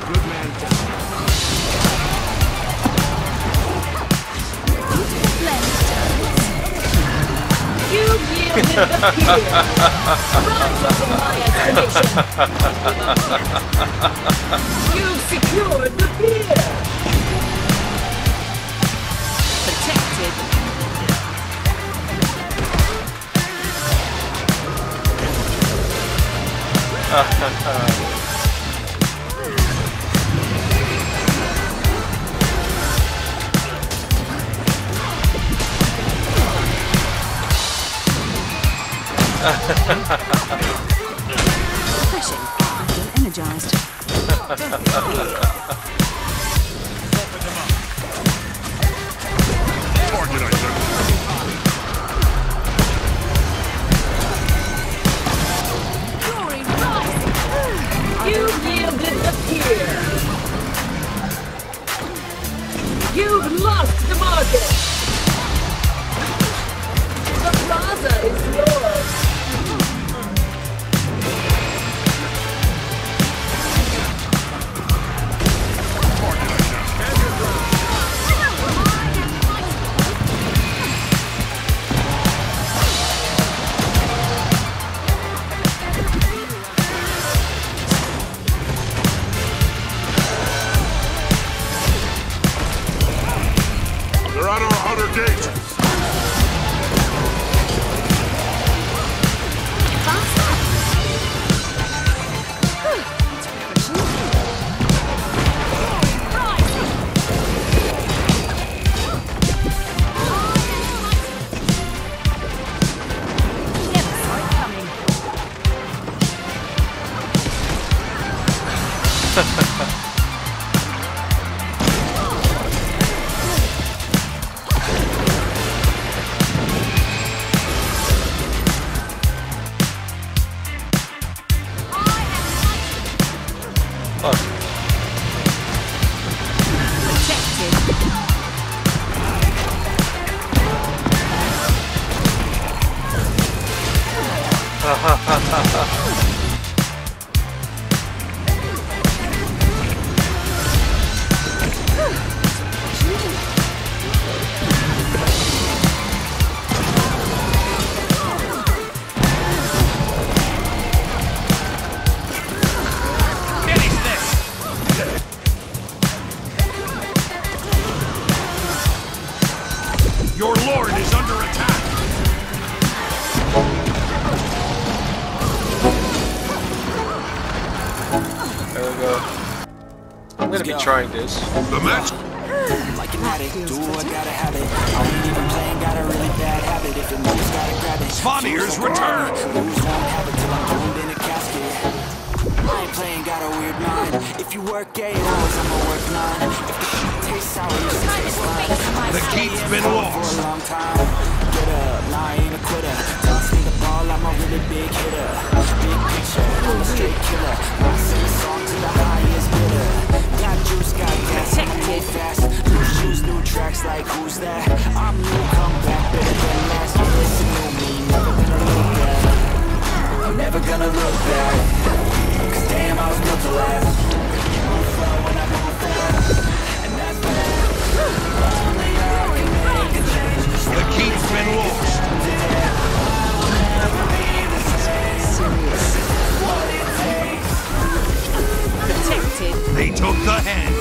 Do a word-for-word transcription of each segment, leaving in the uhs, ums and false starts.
good man down. You yield with the You secured the beer. Protected. Refreshing. I feel energized. Glory rise! You yielded the pier. You've lost the market. The plaza is yours. Trying this. The match. Like an addict, do I gotta have it. I ain't even playing, got a really bad habit. If it moves, gotta grab it. Svanier's return. Lose won't have it till I'm doomed in a casket. I ain't playing, got a weird mind. If you work eight hours, I'ma work nine. If the shit tastes sour, you can taste mine. The gate's been lost for a long time. Get up, nah, I ain't a quitter. Toss me the ball, I'm a really big hitter. Big picture, I'm a straight killer. I sing a song to the highest bidder. Juice got gas, move fast. New shoes, new tracks, like who's that? I'm new, come back, better than last. You listen to me, never gonna look back. I'm never gonna look back. Cause damn, I was built to last. Move slow when I move fast. And that's bad. Only I can make a change. The key's been lost. I'll never be the same. Serious. What it takes. Protected. They took the hands.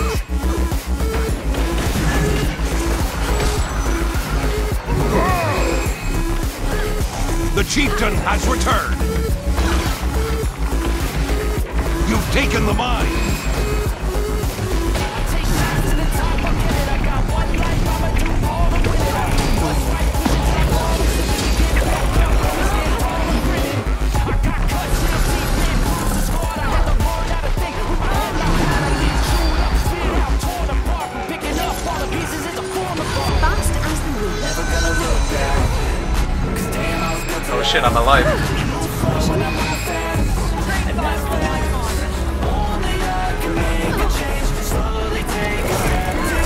The chieftain has returned. You've taken the mine. Oh shit, I'm alive.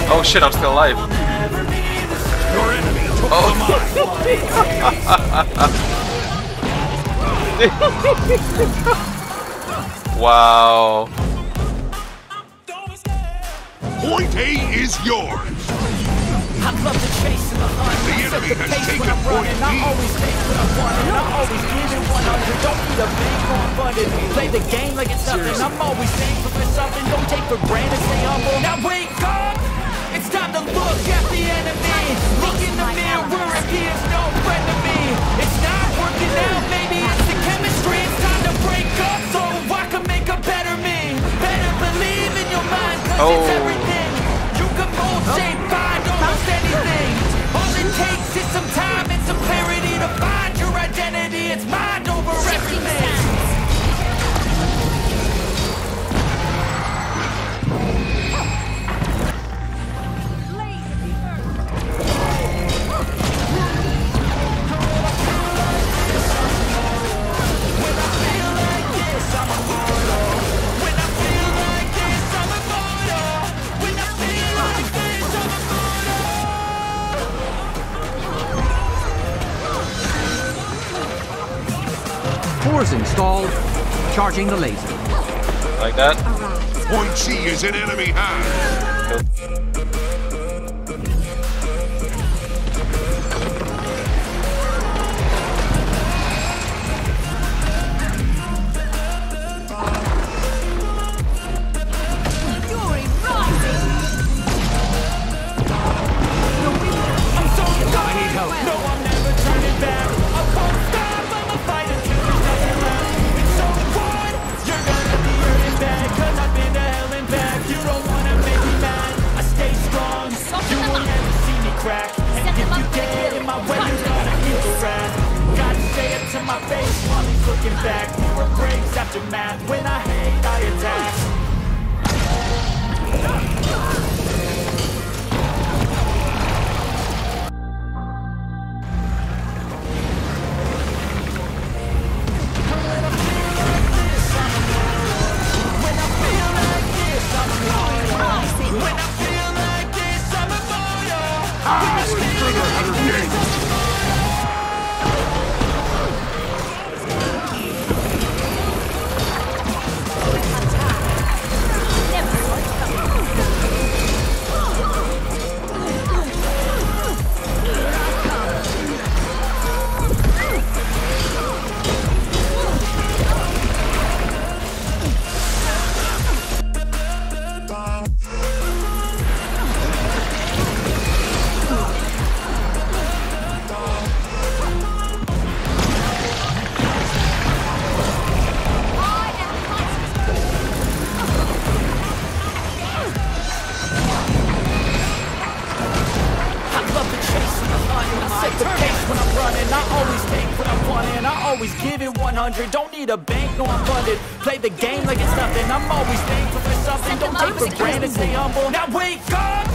Oh shit, I'm still alive. Oh. Wow. Point A is yours. I love the chase and the hunt. The enemy has taken point B. I always take what I want, and I always give it one hundred. Don't be the big one funded. Play the game like it's nothing. I'm always thankful for something. Don't take for granted, stay humble. Now wake up! It's time to look at the enemy. Look in the mirror if he is no friend to me. It's not working out, maybe it's the chemistry. It's time to break up so I can make a better me. Better believe in your mind, cause it's everything. You can mold shape, find almost anything. All it takes is some time and some clarity to find your identity. It's mind over everything. Installed, charging the laser. Like that. Point C is in enemy hands. Don't need a bank, no I'm funded. Play the game like it's nothing. I'm always thankful for something. Don't take for granted, stay humble. Now wake up!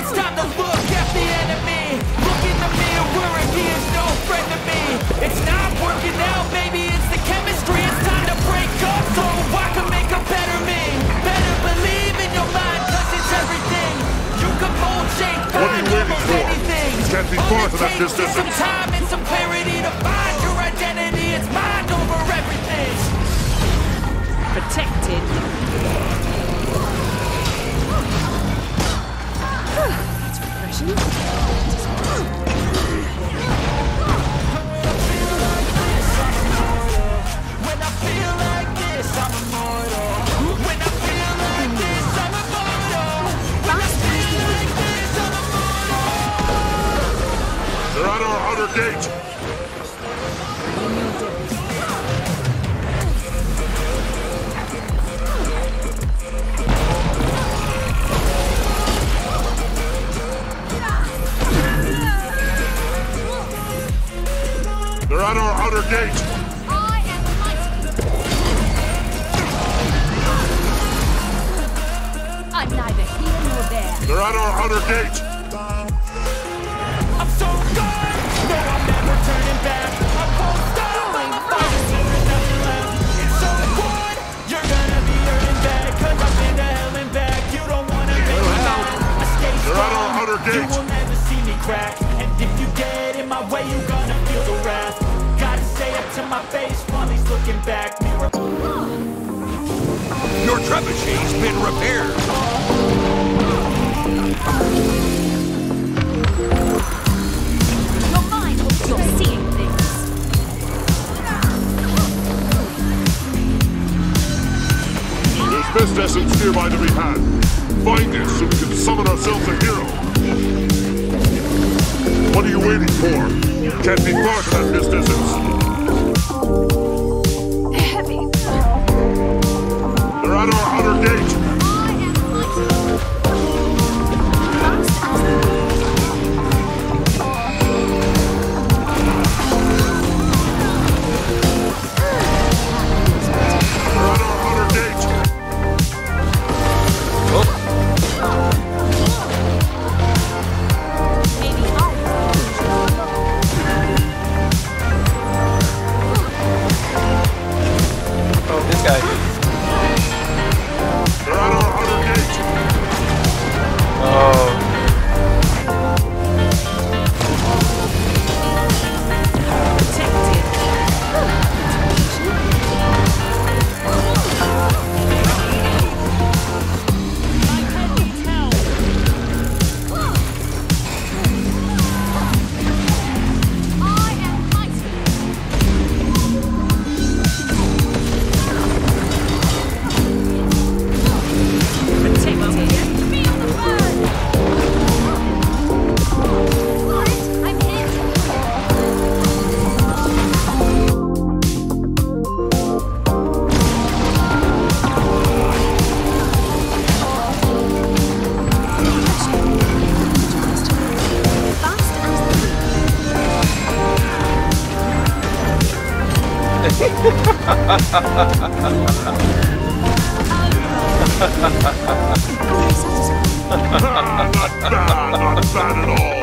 It's time to look at the enemy. Look in the mirror and he is no friend to me. It's not working out, maybe it's the chemistry. It's time to break up so I can make a better me. Better believe in your mind, cause it's everything. You can mold, shape, find almost anything. All it takes is some time and some clarity to find your identity. It's mine. Protected. That's refreshing. When I feel like this, I'm immortal. When I feel like this, I'm immortal. When I feel like this, I'm immortal. They're at our outer gate. They're at our outer gate! I am mighty! I'm neither here nor there. They're at our outer gate! I'm so good! No, I'm never turning back! I'm full stop! I'm a fighter, there's nothing left! It's so good! You're gonna be earning back, cause I've been to hell and back! You don't wanna make me mad! I stay strong! They're at our outer gate! You will never see me crack! And if you get in my way, you gonna feel the wrath. Gotta stay up to my face while he's looking back. Mirror. Your trebuchet's been repaired. Best essence nearby to be had. Find it so we can summon ourselves a hero. What are you waiting for? Can't be far from that best essence. Heavy. They're at our outer gate. I am mighty. They're at our outer gate. Not bad, not bad at all.